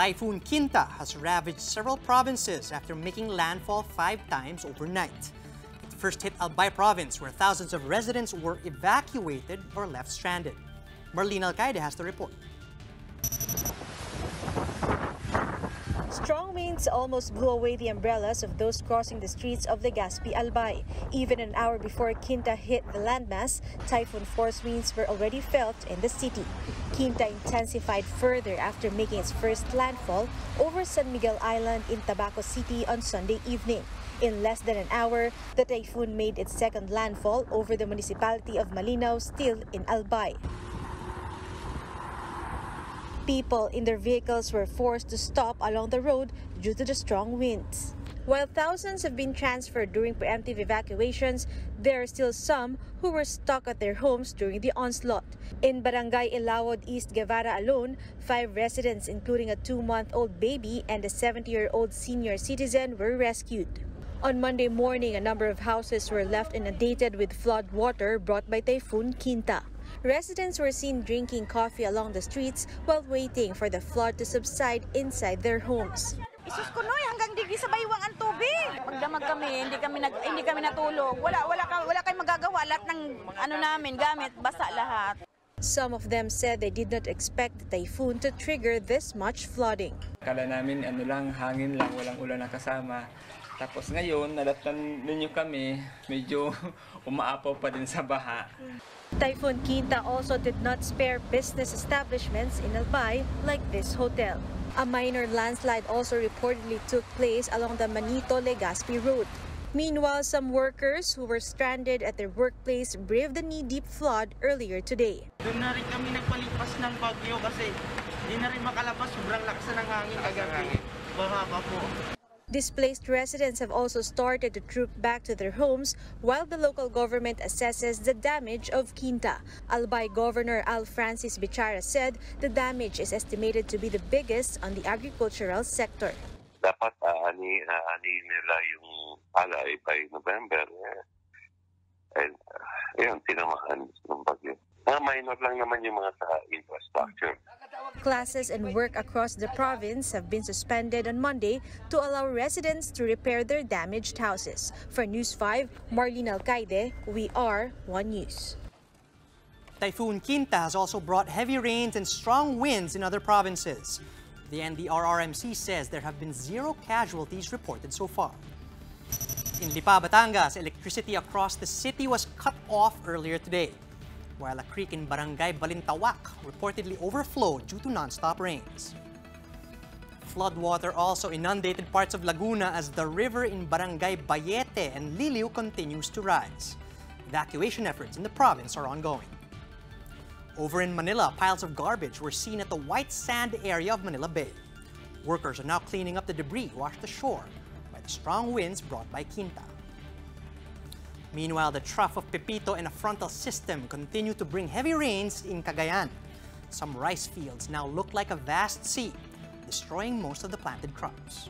Typhoon Quinta has ravaged several provinces after making landfall 5 times overnight. It first hit Albay province, where thousands of residents were evacuated or left stranded. Marlene Alcaide has the report. Strong winds almost blew away the umbrellas of those crossing the streets of the Gaspi Albay. Even an hour before Quinta hit the landmass, typhoon-force winds were already felt in the city. Quinta intensified further after making its first landfall over San Miguel Island in Tabaco City on Sunday evening. In less than an hour, the typhoon made its second landfall over the municipality of Malinao, still in Albay. People in their vehicles were forced to stop along the road due to the strong winds. While thousands have been transferred during preemptive evacuations, there are still some who were stuck at their homes during the onslaught. In Barangay Ilawod East Guevara alone, 5 residents, including a 2-month-old baby and a 70-year-old senior citizen, were rescued. On Monday morning, a number of houses were left inundated with flood water brought by Typhoon Quinta. Residents were seen drinking coffee along the streets while waiting for the flood to subside inside their homes. Isus ko noy, hanggang digi sa baywang ang tubig. Magdamag kami, hindi kami natulog. Wala kayong magagawa, lahat ng ano namin, gamit, basa lahat. Some of them said they did not expect the typhoon to trigger this much flooding. Akala namin ano lang, hangin lang, walang ulan na kasama. Tapos ngayon, nalatan ninyo kami, medyo umaapaw pa din sa baha. Typhoon Quinta also did not spare business establishments in Albay like this hotel. A minor landslide also reportedly took place along the Manito-Legaspi road. Meanwhile, some workers who were stranded at their workplace braved the knee-deep flood earlier today. Doon na rin kami nagpalipas ng bagyo kasi hindi na rin makalabas, sobrang lakas ng hangin kagabi. Baha pa po. Displaced residents have also started to troop back to their homes while the local government assesses the damage of Quinta. Albay Governor Al Francis Bichara said the damage is estimated to be the biggest on the agricultural sector. Dapat ani nila yung alay by November. And ayun, tinamaan ng bagyo. Minor lang naman yung mga sa infrastructure. Classes and work across the province have been suspended on Monday to allow residents to repair their damaged houses. For News 5, Marlene Alcaide, we are 1 News. Typhoon Quinta has also brought heavy rains and strong winds in other provinces. The NDRRMC says there have been 0 casualties reported so far. In Lipa, Batangas, electricity across the city was cut off earlier today, while a creek in Barangay Balintawak reportedly overflowed due to non-stop rains. Floodwater also inundated parts of Laguna as the river in Barangay Bayete and Liliu continues to rise. Evacuation efforts in the province are ongoing. Over in Manila, piles of garbage were seen at the white sand area of Manila Bay. Workers are now cleaning up the debris washed ashore by the strong winds brought by Quinta. Meanwhile, the trough of Pepito and a frontal system continue to bring heavy rains in Cagayan. Some rice fields now look like a vast sea, destroying most of the planted crops.